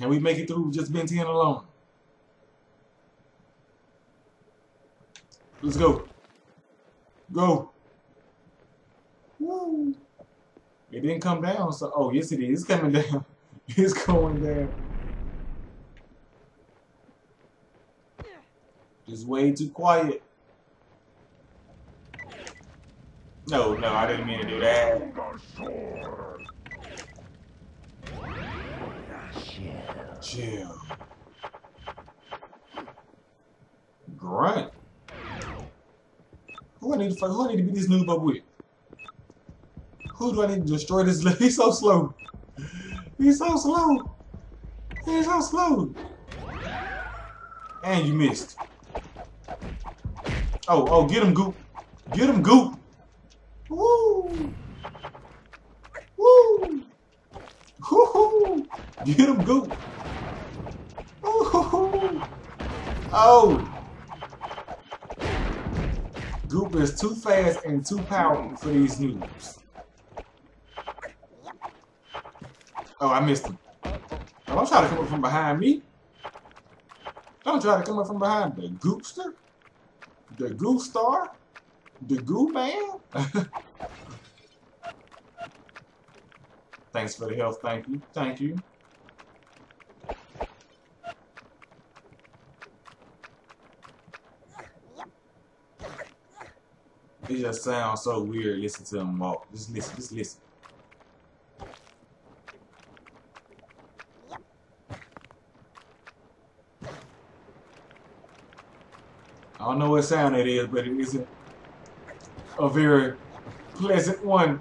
Can we make it through just Ben 10 alone? Let's go. Go. Woo. It didn't come down, so oh yes it is. It's coming down. It's going down. It's way too quiet. No, no, I didn't mean to do that. Chill. Grunt. Who I need to beat this noob up with? Who do I need to destroy this? He's so slow. He's so slow. He's so slow. And you missed. Oh, oh, get him, Goop. Get him, Goop. Woo. Woo. Woo-hoo. Get him, Goop. Woo-hoo-hoo. Oh. Goop is too fast and too powerful for these noobs. Oh, I missed him. Oh, don't try to come up from behind me. Don't try to come up from behind the Goopster, the Goop Star, the Goop Man. Thanks for the health. Thank you. Thank you. It just sounds so weird. Listen to him walk. Just listen. Just listen. I don't know what sound it is, but it isn't a very pleasant one.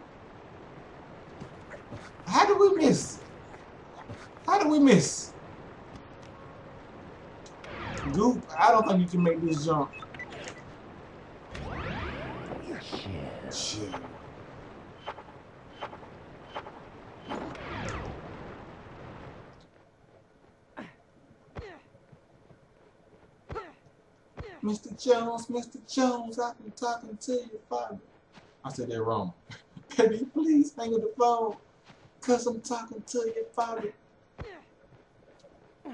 How did we miss? How did we miss? Goop, I don't think you can make this jump. Shit. Mr. Jones, I've been talking to your father. I said that wrong. Baby, please hang up the phone, cause I'm talking to your father.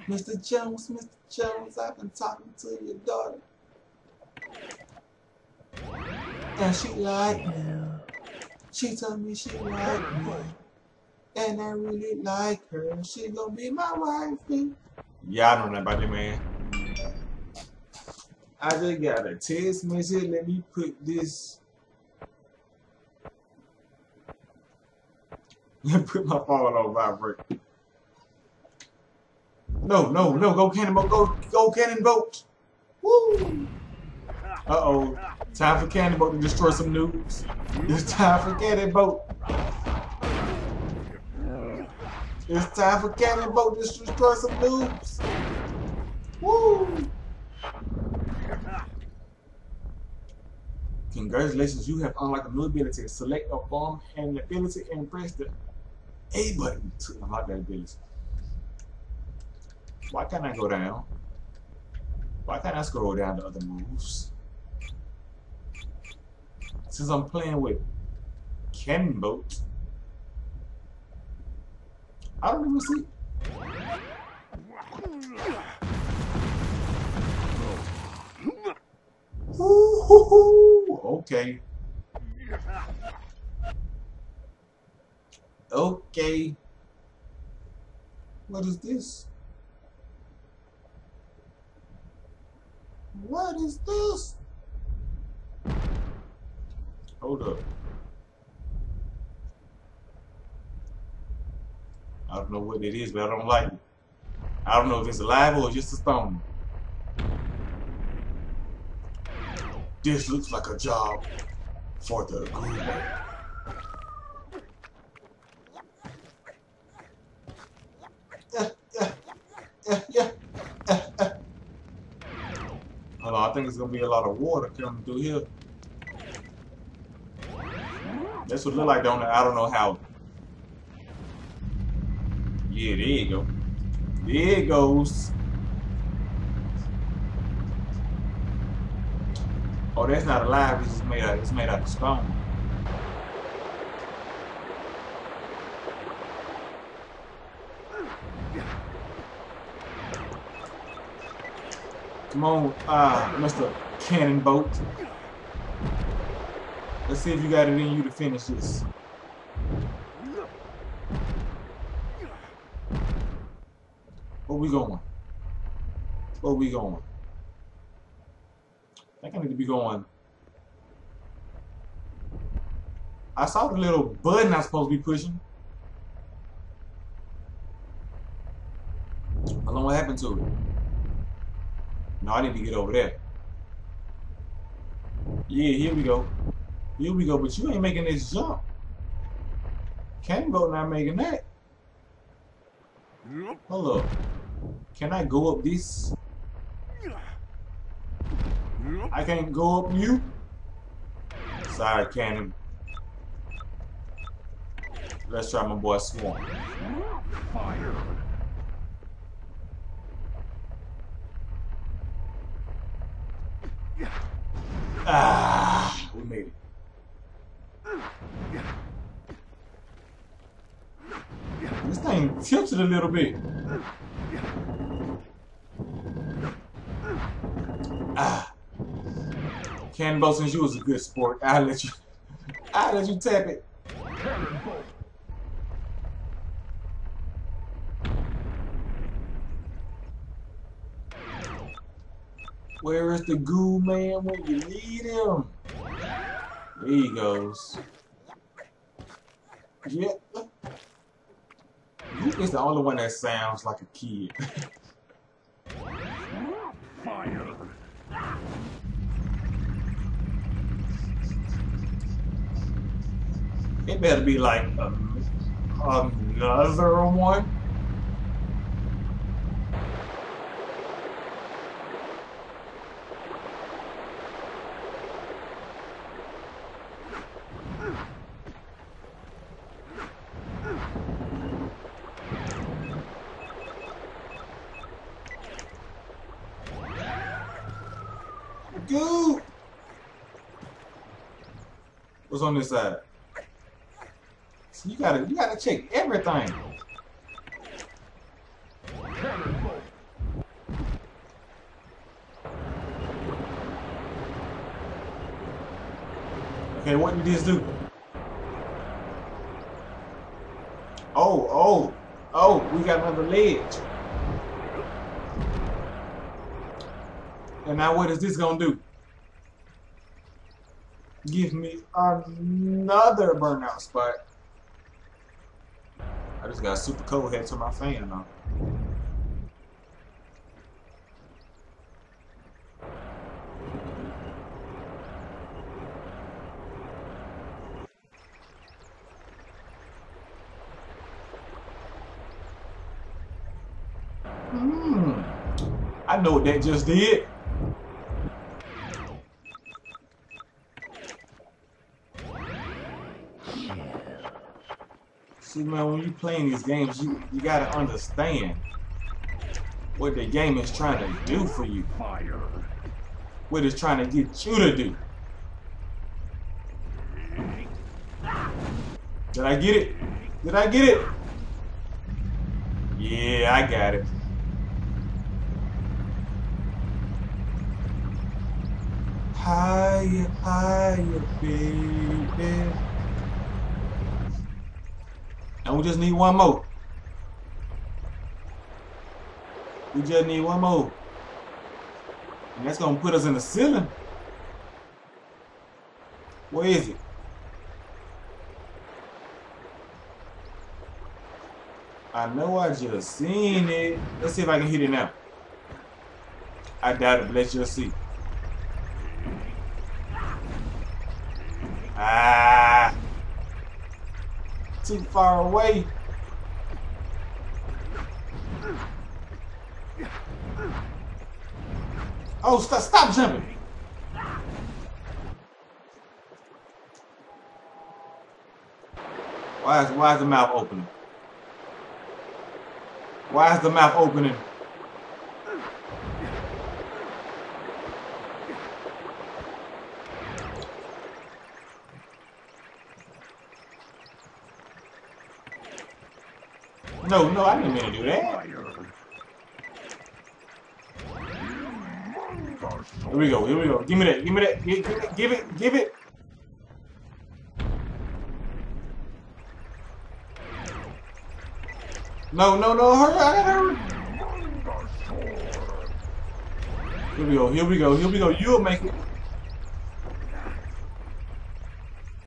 Mr. Jones, I've been talking to your daughter. And she liked me. She told me she liked me. And I really like her. She gonna be my wife. Yeah, I don't know about that, man. I just got a text message. Let me put this. Let me put my phone on vibrate. No, no, no. Go Cannonbolt. Go Cannonbolt. Woo. Uh-oh. Time for Cannonbolt to destroy some noobs. It's time for Cannonbolt. It's time for Cannonbolt to destroy some noobs. Woo. Congratulations, you have unlocked a new ability. Select a farm and ability and press the A button to unlock that ability. Why can't I go down? Why can't I scroll down to other moves? Since I'm playing with Cannonbolt, I don't even see. Okay. Okay. What is this? What is this? Hold up. I don't know what it is, but I don't like it. I don't know if it's alive or just a stone. This looks like a job for the Goop. Hold on, I think it's gonna be a lot of water coming through here. That's what it look like down there. I don't know how. Yeah, there you go. There it goes. Oh, that's not alive. It's just made out of stone. Come on, Mr. Cannonbolt. Let's see if you got it in you to finish this. Where we going? Where we going? I think I need to be going. I saw the little button I'm supposed to be pushing. I don't know what happened to it. No, I need to get over there. Yeah, here we go. Here we go, but you ain't making this jump. Cannonbolt not making that. Hold up. Can I go up this? I can't go up you? Sorry, Cannon. Let's try my boy Swarm. Fire. Ah, we made it. This thing tilted a little bit. Ah. Cannonbolt, since you was a good sport, I'll let you tap it. Where is the goo man when you need him? There he goes. Yeah. Goop is the only one that sounds like a kid. Fire. It better be like another one. Goop! What's on this side? See, you gotta check everything. Okay, what did this do? Oh, we got another ledge. And now what is this gonna do? Give me another burnout spot. I just got super cold head to my fan now. I know what that just did. See, man, when you playing these games, you gotta understand what the game is trying to do for you. Fire. What it's trying to get you to do. Did I get it? Did I get it? Yeah, I got it. Higher, higher, baby. And we just need one more. We just need one more. And that's gonna put us in the ceiling. Where is it? I know I just seen it. Let's see if I can hit it now. I doubt it, but let's just see. Ah! Too far away. Oh, stop jumping. Why is the mouth opening? Why is the mouth opening? No, I didn't mean to do that. Here we go, here we go. Give me that, give me that. Give it. No, hurry, I gotta hurry. Here we go, here we go, here we go. You'll make it.